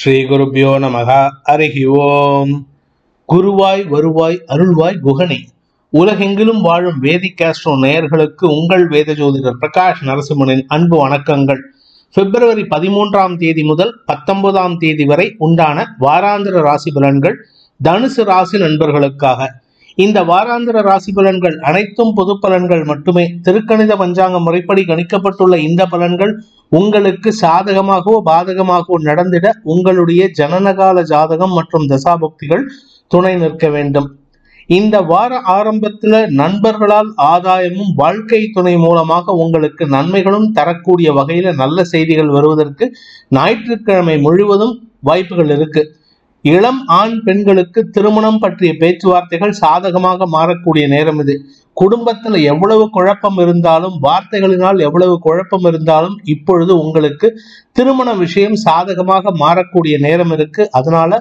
ஸ்ரீ குருப்பியோ நமக. ஹரிஹி ஓம். குருவாய் வருவாய் அருள்வாய் குகனே, உலகெங்கிலும் வாழும் வேதிக் ஆஸ்ட்ரோ நேயர்களுக்கு உங்கள் வேத ஜோதிடர் பிரகாஷ் நரசிம்மனின் அன்பு வணக்கங்கள். பிப்ரவரி 13ஆம் தேதி முதல் 19ஆம் தேதி வரை உண்டான வாராந்திர ராசி பலன்கள் தனுசு ராசி நண்பர்களுக்காக. இந்த வாராந்திர ராசி பலன்கள் அனைத்தும் பொது பலன்கள் மட்டுமே. திருக்கணித பஞ்சாங்க முறைப்படி கணிக்கப்பட்டுள்ள இந்த பலன்கள் உங்களுக்கு சாதகமாகவோ பாதகமாகவோ நடந்திட உங்களுடைய ஜனனகால ஜாதகம் மற்றும் தசாபக்திகள் துணை நிற்க வேண்டும். இந்த வார ஆரம்பத்துல நண்பர்களால் ஆதாயமும் வாழ்க்கை துணை மூலமாக உங்களுக்கு நன்மைகளும் தரக்கூடிய வகையில நல்ல செய்திகள் வருவதற்கு ஞாயிற்றுக்கிழமை முழுவதும் வாய்ப்புகள் இருக்கு. இளம் ஆண் பெண்களுக்கு திருமணம் பற்றிய பேச்சுவார்த்தைகள் சாதகமாக மாறக்கூடிய நேரம் இது. குடும்பத்துல எவ்வளவு குழப்பம் இருந்தாலும், வார்த்தைகளினால் எவ்வளவு குழப்பம் இருந்தாலும், இப்பொழுது உங்களுக்கு திருமண விஷயம் சாதகமாக மாறக்கூடிய நேரம் இருக்கு. அதனால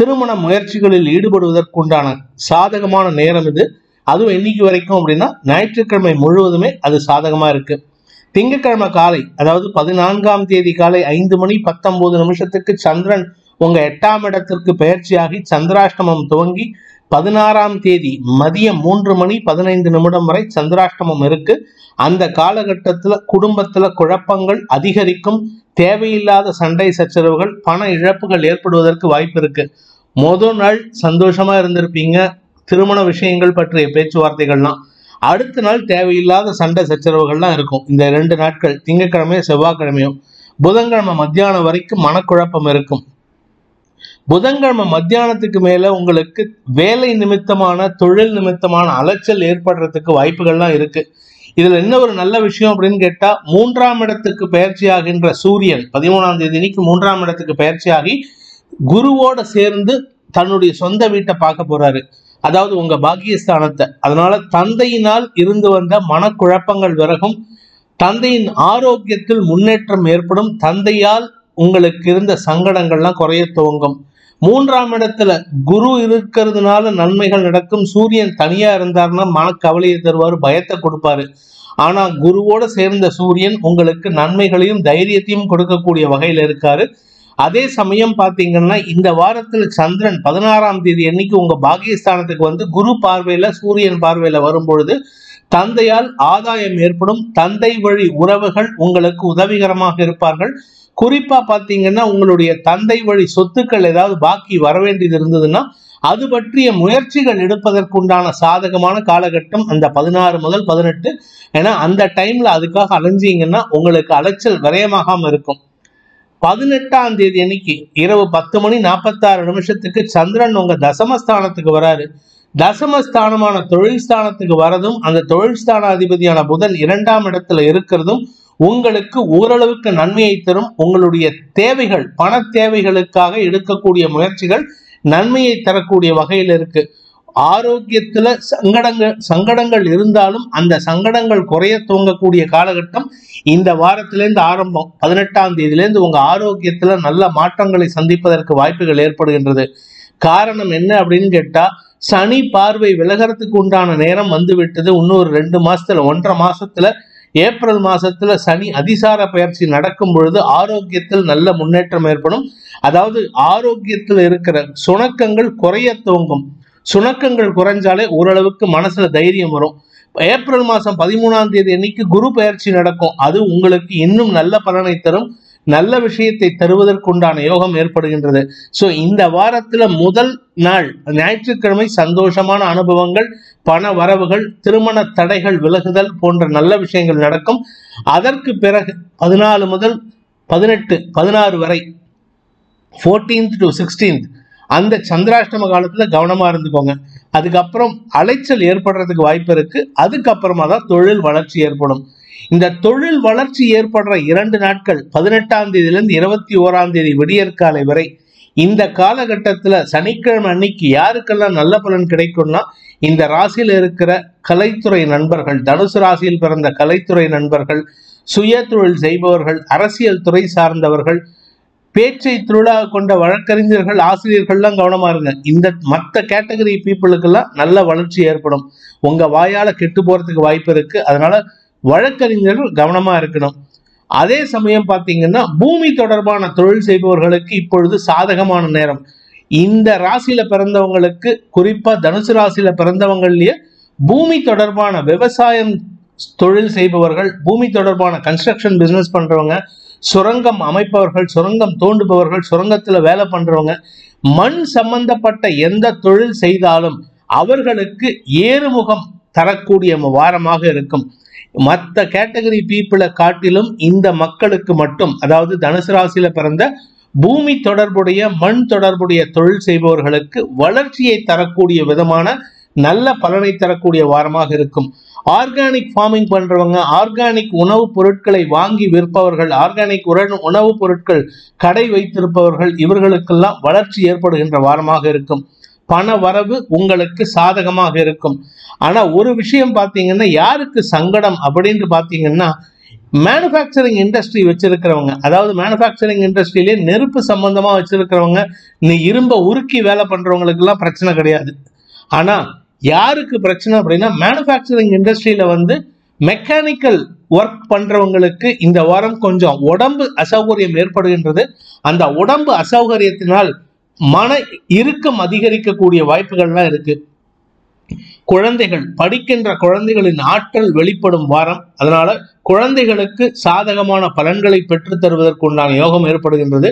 திருமண முயற்சிகளில் ஈடுபடுவதற்குண்டான சாதகமான நேரம் இது. அதுவும் இன்னைக்கு வரைக்கும் அப்படின்னா ஞாயிற்றுக்கிழமை முழுவதுமே அது சாதகமா இருக்கு. திங்கட்கிழமை காலை, அதாவது 14ஆம் தேதி காலை 5:19 சந்திரன் உங்க 8ஆம் இடத்திற்கு பெயர்ச்சியாகி சந்திராஷ்டமம் துவங்கி 16ஆம் தேதி மதியம் 3:15 வரை சந்திராஷ்டமம் இருக்கு. அந்த காலகட்டத்துல குடும்பத்துல குழப்பங்கள் அதிகரிக்கும், தேவையில்லாத சண்டை சச்சரவுகள், பண இழப்புகள் ஏற்படுவதற்கு வாய்ப்பு இருக்கு. முதல் நாள் சந்தோஷமா இருந்திருப்பீங்க, திருமண விஷயங்கள் பற்றிய பேச்சுவார்த்தைகள்லாம். அடுத்த நாள் தேவையில்லாத சண்டை சச்சரவுகள்லாம் இருக்கும். இந்த 2 நாட்கள், திங்கட்கிழமையும் செவ்வாய்க்கிழமையும். புதன்கிழமை மத்தியானம் வரைக்கும் மனக்குழப்பம் இருக்கும். புதன்கிழமை மத்தியானத்துக்கு மேல உங்களுக்கு வேலை நிமித்தமான, தொழில் நிமித்தமான அலைச்சல் ஏற்படுறதுக்கு வாய்ப்புகள்லாம் இருக்கு. இதுல என்ன ஒரு நல்ல விஷயம் அப்படின்னு கேட்டா, 3ஆம் இடத்துக்கு பயிற்சி ஆகின்ற சூரியன் 13ஆம் தேதி இன்னைக்கு 3ஆம் இடத்துக்கு பயிற்சி ஆகி குருவோட சேர்ந்து தன்னுடைய சொந்த வீட்டை பார்க்க போறாரு, அதாவது உங்க பாக்கியஸ்தானத்தை. அதனால தந்தையினால் இருந்து வந்த மனக்குழப்பங்கள் விலகும், தந்தையின் ஆரோக்கியத்தில் முன்னேற்றம் ஏற்படும், தந்தையால் உங்களுக்கு இருந்த சங்கடங்கள்லாம் குறைய துவங்கும். 3ஆம் இடத்துல குரு இருக்கிறதுனால நன்மைகள் நடக்கும். சூரியன் தனியா இருந்தாருன்னா மனக்கவலையை தருவாரு, பயத்தை கொடுப்பாரு. ஆனா குருவோட சேர்ந்த சூரியன் உங்களுக்கு நன்மைகளையும் தைரியத்தையும் கொடுக்கக்கூடிய வகையில இருக்காரு. அதே சமயம் பாத்தீங்கன்னா இந்த வாரத்துல சந்திரன் 16ஆம் தேதி அன்னைக்கு உங்க பாக்கியஸ்தானத்துக்கு வந்து குரு பார்வையில சூரியன் பார்வையில வரும்பொழுது தந்தையால் ஆதாயம் ஏற்படும். தந்தை வழி உறவுகள் உங்களுக்கு உதவிகரமாக இருப்பார்கள். குறிப்பா பாத்தீங்கன்னா உங்களுடைய தந்தை வழி சொத்துக்கள் ஏதாவது பாக்கி வர வேண்டியது இருந்ததுன்னா அது பற்றிய முயற்சிகள் எடுப்பதற்குண்டான சாதகமான காலகட்டம் அந்த 16 முதல் 18. ஏன்னா அந்த டைம்ல அதுக்காக அலைஞ்சிங்கன்னா உங்களுக்கு அலைச்சல் விரயமாகாம இருக்கும். 18ஆம் தேதி அன்னைக்கு இரவு 10:46 சந்திரன் உங்க தசமஸ்தானத்துக்கு வராரு. தசமஸ்தானமான தொழில்ஸ்தானத்துக்கு வரதும் அந்த தொழில்ஸ்தானாதிபதியான புதன் 2ஆம் இடத்துல இருக்கிறதும் உங்களுக்கு ஓரளவுக்கு நன்மையை தரும். உங்களுடைய தேவைகள், பண தேவைகளுக்காக எடுக்கக்கூடிய முயற்சிகள் நன்மையை தரக்கூடிய வகையில் இருக்கு. ஆரோக்கியத்துல சங்கடங்கள் இருந்தாலும் அந்த சங்கடங்கள் குறைய தூங்கக்கூடிய காலகட்டம் இந்த வாரத்திலேருந்து ஆரம்பம். 18ஆம் தேதியிலேருந்து உங்க ஆரோக்கியத்துல நல்ல மாற்றங்களை சந்திப்பதற்கு வாய்ப்புகள் ஏற்படுகின்றது. காரணம் என்ன அப்படின்னு கேட்டா, சனி பார்வை விலகிறதுக்கு உண்டான நேரம் வந்து விட்டது. இன்னொரு 2 மாசத்துல, 1.5 மாசத்துல ஏப்ரல் மாதத்துல சனி அதிசார பயிற்சி நடக்கும் பொழுது ஆரோக்கியத்தில் நல்ல முன்னேற்றம் ஏற்படும். அதாவது ஆரோக்கியத்தில் இருக்கிற சுணக்கங்கள் குறைய துவங்கும். சுணக்கங்கள் குறைஞ்சாலே ஓரளவுக்கு மனசுல தைரியம் வரும். ஏப்ரல் மாதம் 13ஆம் தேதி அன்னைக்கு குரு பயிற்சி நடக்கும். அது உங்களுக்கு இன்னும் நல்ல பலனை தரும், நல்ல விஷயத்தை தருவதற்குண்டான யோகம் ஏற்படுகின்றது. ஸோ இந்த வாரத்துல முதல் நாள் ஞாயிற்றுக்கிழமை சந்தோஷமான அனுபவங்கள், பண வரவுகள், திருமண தடைகள் விலகுதல் போன்ற நல்ல விஷயங்கள் நடக்கும். அதற்கு பிறகு 14 முதல் 16 வரை, 14th to 16th, அந்த சந்திராஷ்டம காலத்துல கவனமா இருந்துக்கோங்க. அதுக்கப்புறம் அலைச்சல் ஏற்படுறதுக்கு வாய்ப்பு இருக்கு. அதுக்கப்புறமா தான் தொழில் வளர்ச்சி ஏற்படும். இந்த தொழில் வளர்ச்சி ஏற்படுற 2 நாட்கள், 18ஆம் தேதியிலிருந்து 21ஆம் தேதி விடியற்காலை வரை, இந்த காலகட்டத்துல சனிக்கிழமை அன்னைக்கு யாருக்கெல்லாம் நல்ல பலன் கிடைக்கும்னா, இந்த ராசியில இருக்கிற கலைத்துறை நண்பர்கள், தனுசு ராசியில் பிறந்த கலைத்துறை நண்பர்கள், சுய தொழில் செய்பவர்கள், அரசியல் துறை சார்ந்தவர்கள், பேச்சை தொழிலாக கொண்ட வழக்கறிஞர்கள், ஆசிரியர்கள்லாம் கவனமா இருங்க. இந்த மற்ற கேட்டகரி பீப்புளுக்கெல்லாம் நல்ல வளர்ச்சி ஏற்படும். உங்க வாயால கெட்டு போறதுக்கு வாய்ப்பு இருக்கு. அதனால வழக்கறிஞர்கள் கவனமா இருக்கணும். அதே சமயம் பார்த்தீங்கன்னா பூமி தொடர்பான தொழில் செய்பவர்களுக்கு இப்பொழுது சாதகமான நேரம். இந்த ராசியில் பிறந்தவங்களுக்கு, குறிப்பாக தனுசு ராசியில் பிறந்தவங்கள்லேயே பூமி தொடர்பான விவசாயம் தொழில் செய்பவர்கள், பூமி தொடர்பான கன்ஸ்ட்ரக்ஷன் பிஸ்னஸ் பண்ணுறவங்க, சுரங்கம் அமைப்பவர்கள், சுரங்கம் தோண்டுபவர்கள், சுரங்கத்தில் வேலை பண்ணுறவங்க, மண் சம்பந்தப்பட்ட எந்த தொழில் செய்தாலும் அவர்களுக்கு ஏறுமுகம் தரக்கூடிய வாரமாக இருக்கும். மற்ற கேட்டகரி பீப்புளை காட்டிலும் இந்த மக்களுக்கு மட்டும், அதாவது தனுசு ராசியில் பிறந்த பூமி தொடர்புடைய மண் தொடர்புடைய தொழில் செய்பவர்களுக்கு வளர்ச்சியை தரக்கூடிய விதமான நல்ல பலனை தரக்கூடிய வாரமாக இருக்கும். ஆர்கானிக் ஃபார்மிங் பண்றவங்க, ஆர்கானிக் உணவுப் பொருட்களை வாங்கி விற்பவர்கள், ஆர்கானிக் உணவுப் பொருட்கள் கடை வைத்திருப்பவர்கள், இவர்களுக்கெல்லாம் வளர்ச்சி ஏற்படுகின்ற வாரமாக இருக்கும். பண வரவு உங்களுக்கு சாதகமாக இருக்கும். ஆனால் ஒரு விஷயம் பார்த்தீங்கன்னா, யாருக்கு சங்கடம் அப்படின்னு பார்த்தீங்கன்னா, மேனுஃபேக்சரிங் இண்டஸ்ட்ரி வச்சிருக்கிறவங்க, அதாவது மேனுஃபேக்சரிங் இண்டஸ்ட்ரியிலே நெருப்பு சம்பந்தமாக வச்சிருக்கிறவங்க, நீ இரும்பை உருக்கி வேலை பண்ணுறவங்களுக்கெல்லாம் பிரச்சனை கிடையாது. ஆனால் யாருக்கு பிரச்சனை அப்படின்னா, மேனுஃபேக்சரிங் இண்டஸ்ட்ரியில் மெக்கானிக்கல் ஒர்க் பண்ணுறவங்களுக்கு இந்த வாரம் கொஞ்சம் உடம்பு அசௌகரியம் ஏற்படுகின்றது. அந்த உடம்பு அசௌகரியத்தினால் மன இறுக்கம் அதிகரிக்கக்கூடிய வாய்ப்புகள்லாம் இருக்கு. குழந்தைகள், படிக்கின்ற குழந்தைகளின் ஆற்றல் வெளிப்படும் வாரம். அதனால குழந்தைகளுக்கு சாதகமான பலன்களை பெற்றுத் தருவதற்குண்டான யோகம் ஏற்படுகின்றது.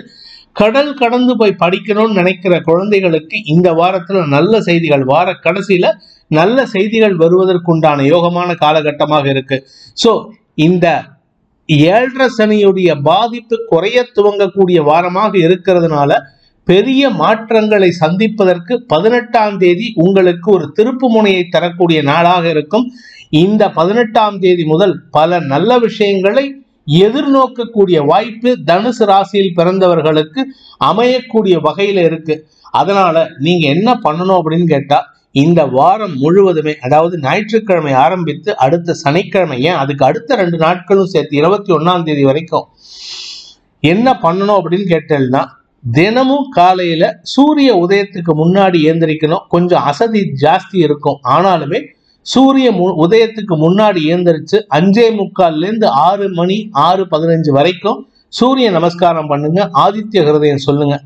கடல் கடந்து போய் படிக்கணும்னு நினைக்கிற குழந்தைகளுக்கு இந்த வாரத்தில் நல்ல செய்திகள், வார கடைசியில் நல்ல செய்திகள் வருவதற்குண்டான யோகமான காலகட்டமாக இருக்கு. ஸோ இந்த ஏழரை சனியுடைய பாதிப்பு குறைய துவங்கக்கூடிய வாரமாக இருக்கிறதுனால பெரிய மாற்றங்களை சந்திப்பதற்கு 18ஆம் தேதி உங்களுக்கு ஒரு திருப்பு முனையை தரக்கூடிய நாளாக இருக்கும். இந்த 18ஆம் தேதி முதல் பல நல்ல விஷயங்களை எதிர்நோக்கக்கூடிய வாய்ப்பு தனுசு ராசியில் பிறந்தவர்களுக்கு அமையக்கூடிய வகையில் இருக்கு. அதனால நீங்க என்ன பண்ணணும் அப்படின்னு கேட்டா, இந்த வாரம் முழுவதுமே, அதாவது ஞாயிற்றுக்கிழமை ஆரம்பித்து அடுத்த சனிக்கிழமை, ஏன் அதுக்கு அடுத்த 2 நாட்களும் சேர்த்து 21ஆம் தேதி வரைக்கும் என்ன பண்ணணும் அப்படின்னு கேட்டேன்னா, தினமும் காலையில சூரிய உதயத்துக்கு முன்னாடி ஏந்திரிக்கணும். கொஞ்சம் அசதி ஜாஸ்தி இருக்கும், ஆனாலுமே சூரிய உதயத்துக்கு முன்னாடி ஏந்திரிச்சு 5:45லேருந்து 6 மணி 6:15 வரைக்கும் சூரிய நமஸ்காரம் பண்ணுங்க, ஆதித்ய ஹிருதயம் சொல்லுங்க.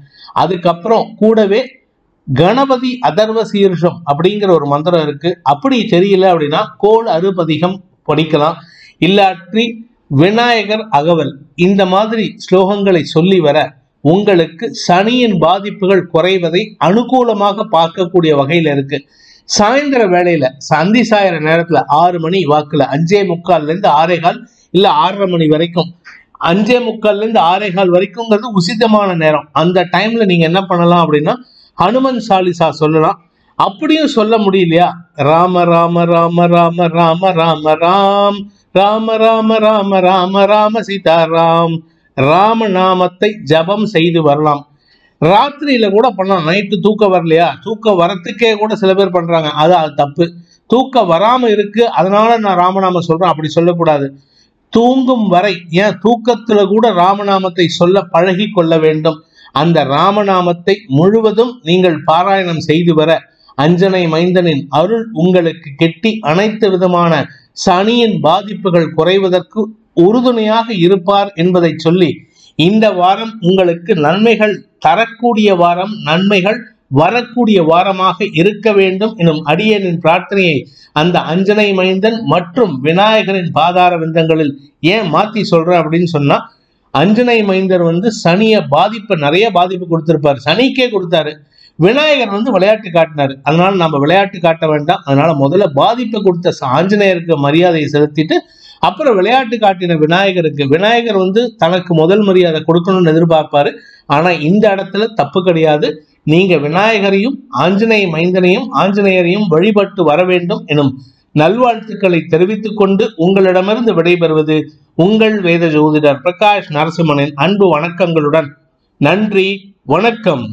அதுக்கப்புறம் கூடவே கணபதி அதர்வ சீர்ஷம் அப்படிங்கிற ஒரு மந்திரம் இருக்கு. அப்படி தெரியல அப்படின்னா கோள் அறுபதிகம் படிக்கலாம், இல்லாட்டி விநாயகர் அகவல், இந்த மாதிரி ஸ்லோகங்களை சொல்லி வர உங்களுக்கு சனியின் பாதிப்புகள் குறைவதை அனுகூலமாக பார்க்கக்கூடிய வகையில் இருக்கு. சாயந்தர வேளையில, சந்தி சாயிற நேரத்துல 6 மணி வாக்குல 5:45லேருந்து 6:15 இல்ல 6:30 மணி வரைக்கும், 5:45லேருந்து 6:15 வரைக்கும்ங்கிறது உசிதமான நேரம். அந்த டைம்ல நீங்க என்ன பண்ணலாம் அப்படின்னா, ஹனுமன் சாலிசா சொல்லலாம். அப்படியும் சொல்ல முடியலையா, ராம ராம ராம ராம ராம ராம ராம் ராம ராம ராம ராம ராம சீதாராம் ராமநாமத்தை ஜபம் செய்து வரலாம். ராத்திரியில கூட பண்ணலாம். நைட்டு தூக்கம் வரலையா, தூக்கம் வரத்துக்கே கூட சில பேர் பண்றாங்க, அது தப்பு. தூக்கம் வராம இருக்கு, அதனால நான் ராமநாம சொல்றேன், அப்படி சொல்லக்கூடாது. தூங்கும் வரை, ஏன் தூக்கத்துல கூட ராமநாமத்தை சொல்ல பழகி கொள்ள வேண்டும். அந்த ராமநாமத்தை முழுவதும் நீங்கள் பாராயணம் செய்து வர அஞ்சனை மைந்தனின் அருள் உங்களுக்கு கெட்டி அனைத்து விதமான சனியின் பாதிப்புகள் குறைவதற்கு உறுதுணையாக இருப்பார் என்பதை சொல்லி, இந்த வாரம் உங்களுக்கு நன்மைகள் தரக்கூடிய வாரம், நன்மைகள் வரக்கூடிய வாரமாக இருக்க வேண்டும் எனும் அடியனின் பிரார்த்தனையை அந்த அஞ்சனை மைந்தன் மற்றும் விநாயகரின் பாதார விந்தங்களில். ஏன் மாத்தி சொல்றேன் அப்படின்னு சொன்னா, அஞ்சனை மைந்தர் சனிய பாதிப்பை நிறைய பாதிப்பு கொடுத்திருப்பார், சனிக்கே கொடுத்தாரு. விநாயகர் விளையாட்டு காட்டினார், அதனால நம்ம விளையாட்டு காட்ட வேண்டாம். அதனால முதல்ல பாதிப்பை கொடுத்த ஆஞ்சநேயருக்கு மரியாதையை செலுத்திட்டு அப்புறம் விளையாட்டு காட்டின விநாயகருக்கு, விநாயகர் தனக்கு முதல் மரியாதை கொடுக்கணும்னு எதிர்பார்ப்பாரு. ஆனா இந்த இடத்துல தப்பு கிடையாது, நீங்க விநாயகரையும் ஆஞ்சநேய மைந்தனையும் ஆஞ்சநேயரையும் வழிபட்டு வர வேண்டும் எனும் நல்வாழ்த்துக்களை தெரிவித்துக் கொண்டு உங்களிடமிருந்து விடைபெறுவது உங்கள் வேத ஜோதிடர் பிரகாஷ் நரசிம்மனின் அன்பு வணக்கங்களுடன். நன்றி, வணக்கம்.